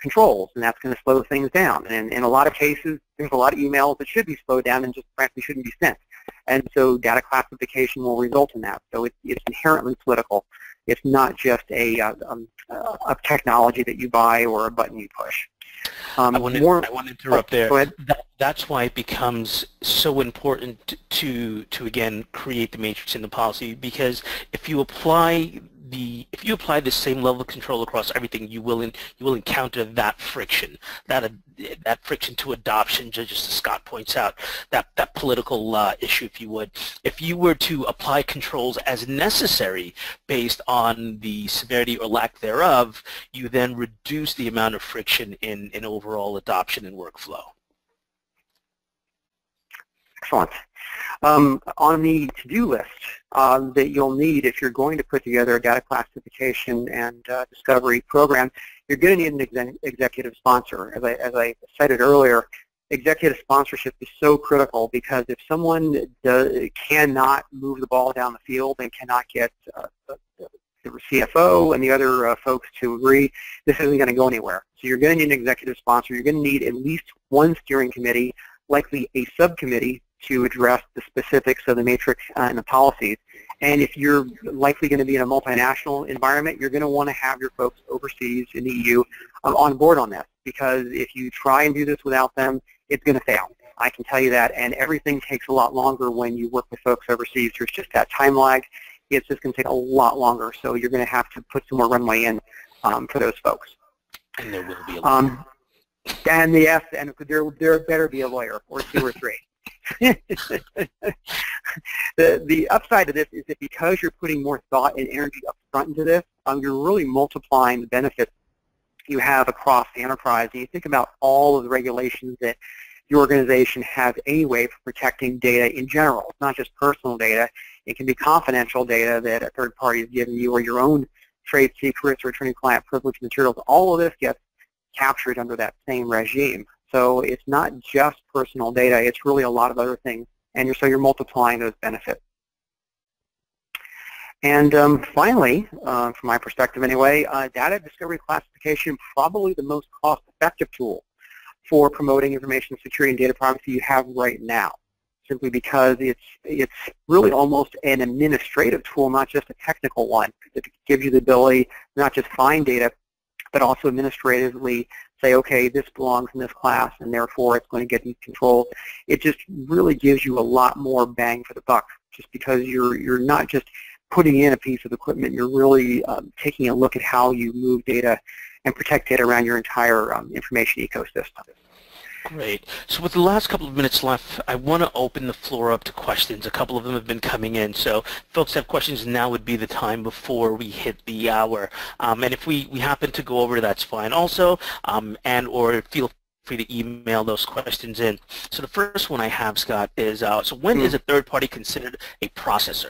controls, and that's going to slow things down. And in a lot of cases, there's a lot of emails that should be slowed down and just frankly shouldn't be sent. And so data classification will result in that. So it, it's inherently political. It's not just a, uh, um, uh, a technology that you buy or a button you push. Um, I, want to, more, I want to interrupt oh, there. Go ahead. That, that's why it becomes so important to, to, again, create the matrix in the policy, because if you apply The, if you apply the same level of control across everything, you will in, you will encounter that friction, that uh, that friction to adoption, just as Scott points out, that that political uh, issue, if you would. If you were to apply controls as necessary based on the severity or lack thereof, you then reduce the amount of friction in in overall adoption and workflow. Excellent. um, on the to-do list uh, that you'll need if you're going to put together a data classification and uh, discovery program. You're going to need an ex executive sponsor. As I, as I cited earlier, executive sponsorship is so critical, because if someone does, cannot move the ball down the field and cannot get uh, the C F O and the other uh, folks to agree, this isn't going to go anywhere. So you're going to need an executive sponsor. You're going to need at least one steering committee, likely a subcommittee, to address the specifics of the matrix uh, and the policies. And if you're likely going to be in a multinational environment, you're going to want to have your folks overseas in the E U um, on board on this, because if you try and do this without them, it's going to fail. I can tell you that, and everything takes a lot longer when you work with folks overseas. There's just that time lag. It's just going to take a lot longer, so you're going to have to put some more runway in um, for those folks. And there will be a lawyer. Um, and yes, and there, there better be a lawyer, or two or three. the, the upside of this is that because you're putting more thought and energy up front into this, um, you're really multiplying the benefits you have across the enterprise. And you think about all of the regulations that your organization has anyway for protecting data in general. It's not just personal data. It can be confidential data that a third party is giving you, or your own trade secrets or attorney-client privileged materials. All of this gets captured under that same regime. So it's not just personal data. It's really a lot of other things. And you're, so you're multiplying those benefits. And um, finally, uh, from my perspective anyway, uh, data discovery classification, probably the most cost-effective tool for promoting information security and data privacy you have right now, simply because it's, it's really almost an administrative tool, not just a technical one. It gives you the ability to not just find data, but also administratively say, okay, this belongs in this class, and therefore it's going to get these controls. It just really gives you a lot more bang for the buck, just because you're, you're not just putting in a piece of equipment. You're really um, taking a look at how you move data and protect data around your entire um, information ecosystem. Great. So with the last couple of minutes left, I want to open the floor up to questions. A couple of them have been coming in. So folks have questions, now would be the time before we hit the hour. Um, and if we, we happen to go over, that's fine also. Um, and or feel free to email those questions in. So the first one I have, Scott, is uh, so when hmm. is a third party considered a processor?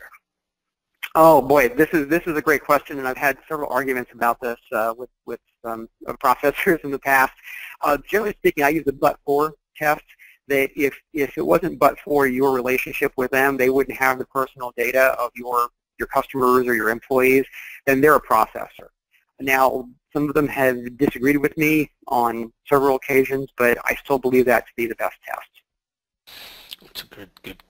Oh boy, this is this is a great question, and I've had several arguments about this uh, with with um, processors in the past. Uh, generally speaking, I use the but-for test. That if if it wasn't but for your relationship with them, they wouldn't have the personal data of your your customers or your employees, then they're a processor. Now, some of them have disagreed with me on several occasions, but I still believe that to be the best test. That's a good good.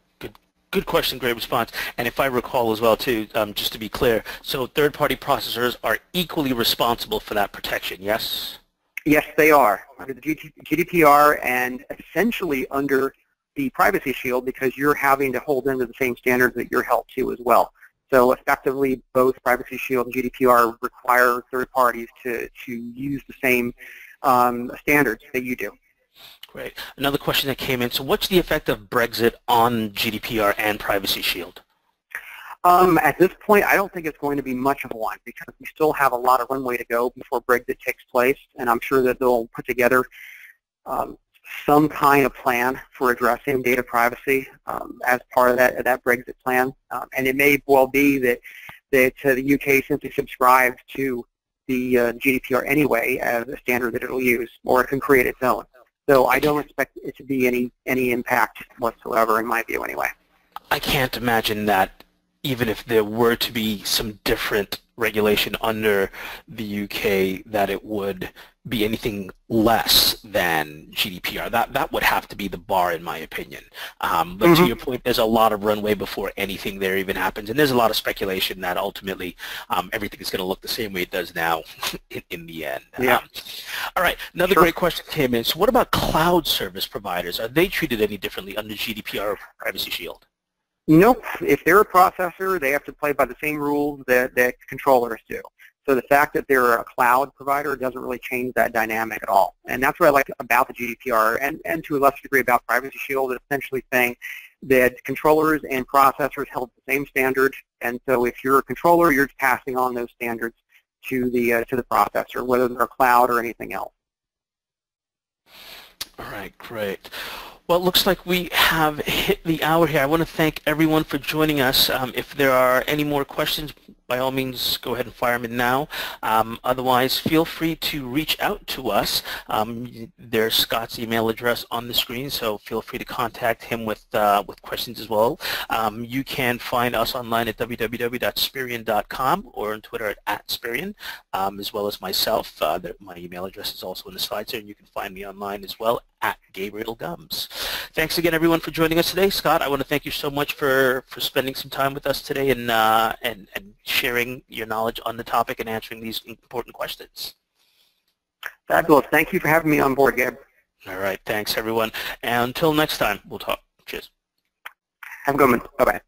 Good question, great response. And if I recall as well, too, um, just to be clear, so third-party processors are equally responsible for that protection, yes? Yes, they are. Under the G D P R and essentially under the Privacy Shield, because you're having to hold them to the same standards that you're held to as well. So effectively, both Privacy Shield and G D P R require third parties to, to use the same um, standards that you do. Great. Another question that came in, so what's the effect of Brexit on G D P R and Privacy Shield? Um, at this point, I don't think it's going to be much of one, because we still have a lot of runway to go before Brexit takes place, and I'm sure that they'll put together um, some kind of plan for addressing data privacy um, as part of that, that Brexit plan. Um, and it may well be that, that uh, the U K simply subscribes to the uh, G D P R anyway as a standard that it will use, or it can create its own. So I don't expect it to be any, any impact whatsoever, in my view, anyway. I can't imagine that even if there were to be some different regulation under the U K, that it would be anything less than G D P R. That, that would have to be the bar, in my opinion. Um, but mm-hmm. to your point, there's a lot of runway before anything there even happens. And there's a lot of speculation that ultimately um, everything is going to look the same way it does now in, in the end. Yeah. Um, all right, another sure. great question came in. So what about cloud service providers? Are they treated any differently under G D P R or Privacy Shield? Nope. If they're a processor, they have to play by the same rules that, that controllers do. So the fact that they're a cloud provider doesn't really change that dynamic at all. And that's what I like about the G D P R and, and to a lesser degree about Privacy Shield, is essentially saying that controllers and processors held the same standard. And so if you're a controller, you're passing on those standards to the, uh, to the processor, whether they're a cloud or anything else. All right, great. Well, it looks like we have hit the hour here. I want to thank everyone for joining us. Um, if there are any more questions, by all means, go ahead and fire them in now. Um, otherwise, feel free to reach out to us. Um, there's Scott's email address on the screen, so feel free to contact him with uh, with questions as well. Um, you can find us online at w w w dot spirion dot com or on Twitter at, at Spirion, um, as well as myself. Uh, there, my email address is also in the slides here, and you can find me online as well at Gabriel Gumbs. Thanks again, everyone, for joining us today. Scott, I want to thank you so much for, for spending some time with us today and, uh, and, and sharing your knowledge on the topic and answering these important questions. Fabulous. Thank you for having me on board, Gab. All right. Thanks, everyone. And until next time, we'll talk. Cheers. Have a good one. Bye-bye.